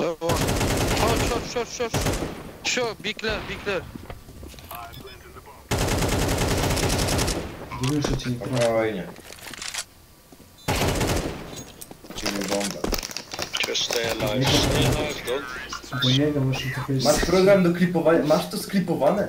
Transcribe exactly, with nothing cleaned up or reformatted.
They're one. Oh, shot, shot, shot, shot. Sure, be clear, be clear. Wyrzucili po wojnie. Czyli bomba. Just stay alive, stay alive, don't. Masz program do klipowania, masz to sklipowane?